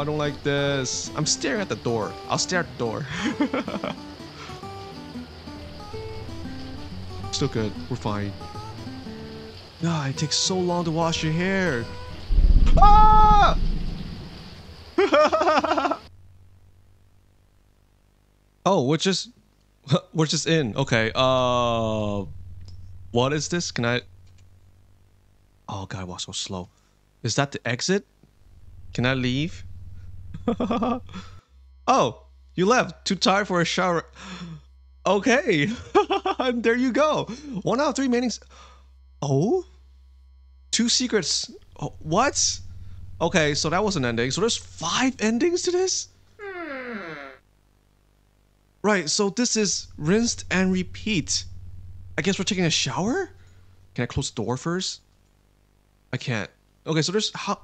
I don't like this. I'm staring at the door. I'll stare at the door. Still good. We're fine. Nah, it takes so long to wash your hair. Ah! Oh, we're just in. Okay. What is this? Can I? Oh God, I walk so slow. Is that the exit? Can I leave? Oh, you left. Too tired for a shower. Okay. And there you go. 1 out of 3 meetings. Oh? 2 secrets. Oh, what? Okay, so that was an ending. So there's 5 endings to this? Right, so this is Rinse and Repeat. I guess we're taking a shower? Can I close the door first? I can't. Okay, so there's how...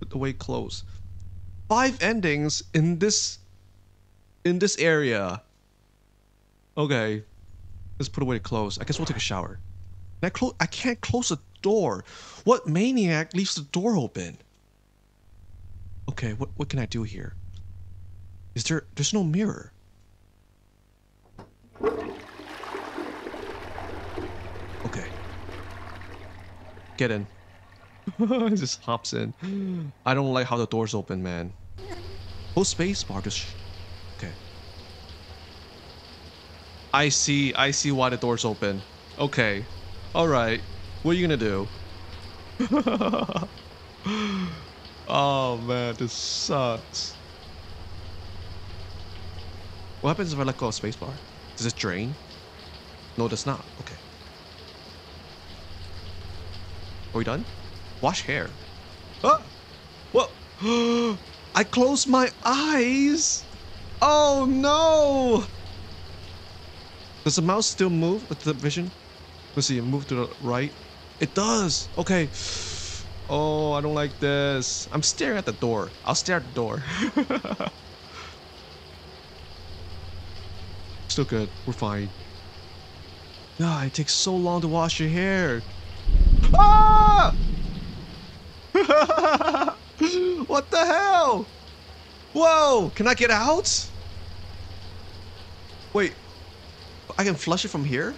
Put the way close. 5 endings in this area. Okay. Let's put away close. I guess we'll take a shower. Can I close? I can't close the door. What maniac leaves the door open? Okay, what can I do here? Is there's no mirror. Okay. Get in. It just hops in. I don't like how the door's open, man. Whole space bar just... Okay. I see why the door's open. Okay. Alright. What are you gonna do? Oh man, this sucks. What happens if I let go of space bar? Does it drain? No, it does not. Okay. Are we done? Wash hair. Ah! What? I closed my eyes. Oh no! Does the mouse still move with the vision? Let's see. Move to the right. It does. Okay. Oh, I don't like this. I'm staring at the door. I'll stare at the door. Still good. We're fine. Nah, it takes so long to wash your hair. Ah! What the hell? Whoa! Can I get out? Wait. I can flush it from here?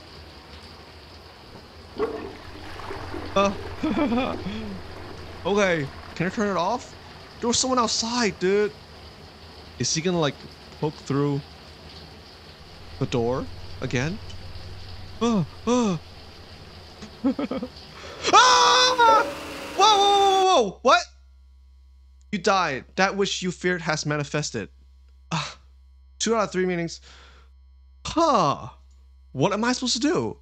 Okay. Can I turn it off? There was someone outside, dude. Is he gonna like poke through the door again? Ah! Whoa! What? You died. That which you feared has manifested. 2 out of 3 meanings. Huh. What am I supposed to do?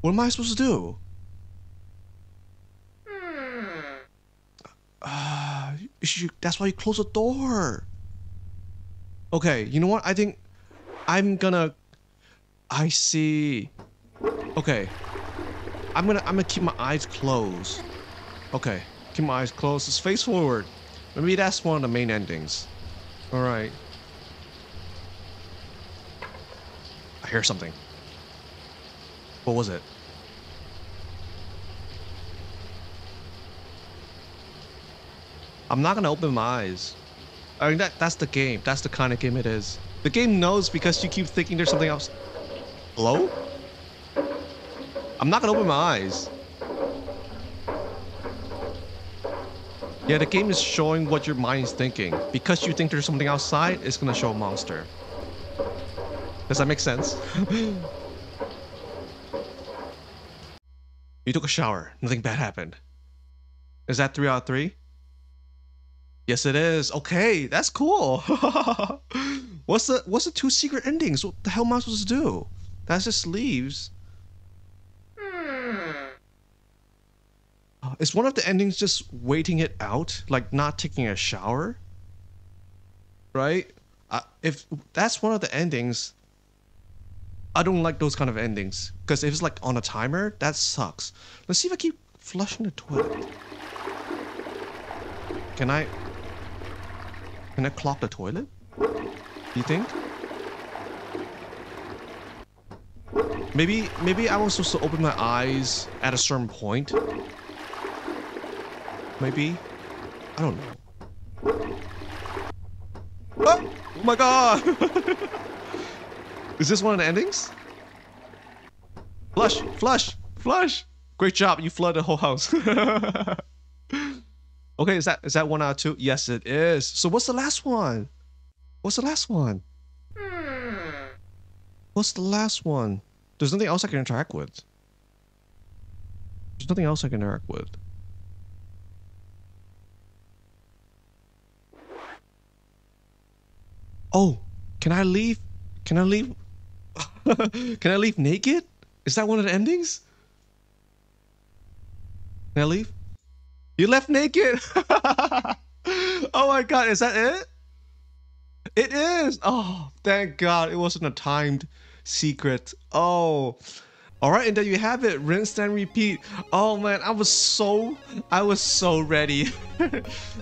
What am I supposed to do? That's why you close the door. Okay, you know what? I think I'm gonna... I see. Okay. I'm gonna keep my eyes closed. Okay, keep my eyes closed. Let's face forward. Maybe that's one of the main endings. All right. I hear something. What was it? I'm not gonna open my eyes. I mean, that's the game. That's the kind of game it is. The game knows because you keep thinking there's something else. Hello? I'm not gonna open my eyes. Yeah, the game is showing what your mind is thinking. Because you think there's something outside, it's gonna show a monster. Does that make sense? You took a shower. Nothing bad happened. Is that 3 out of 3? Yes, it is. Okay, that's cool. What's the 2 secret endings? What the hell am I supposed to do? That just leaves. Is one of the endings just waiting it out, like not taking a shower? Right? If that's one of the endings, I don't like those kind of endings. Because if it's like on a timer, that sucks. Let's see if I keep flushing the toilet. Can I clog the toilet? You think? Maybe I was supposed to open my eyes at a certain point. Maybe? I don't know. Oh, oh my god! Is this one of the endings? Flush! Flush! Flush! Great job, you flooded the whole house. Okay, is that one out of two? Yes, it is. So what's the last one? What's the last one? What's the last one? There's nothing else I can interact with. There's nothing else I can interact with. Oh, can I leave? Can I leave? Can I leave naked? Is that one of the endings? Can I leave? You left naked. Oh my god, is that it? It is. Oh, thank god it wasn't a timed secret. Oh. Alright, and there you have it. Rinse and repeat. Oh man, I was so ready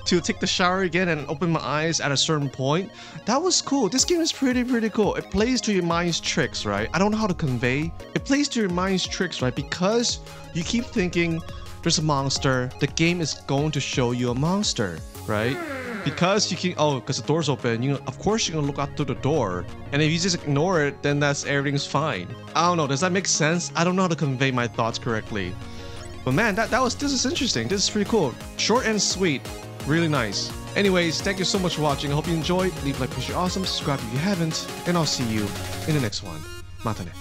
to take the shower again and open my eyes at a certain point. That was cool. This game is pretty cool. It plays to your mind's tricks, right? I don't know how to convey. It plays to your mind's tricks, right? Because you keep thinking there's a monster. The game is going to show you a monster, right? Because you can, oh, because the door's open, you know, of course you're gonna look out through the door. And if you just ignore it, then that's everything's fine. I don't know, does that make sense? I don't know how to convey my thoughts correctly. But man, this is interesting. This is pretty cool. Short and sweet. Really nice. Anyways, thank you so much for watching. I hope you enjoyed. Leave a like, push your awesome, subscribe if you haven't, and I'll see you in the next one. Matane.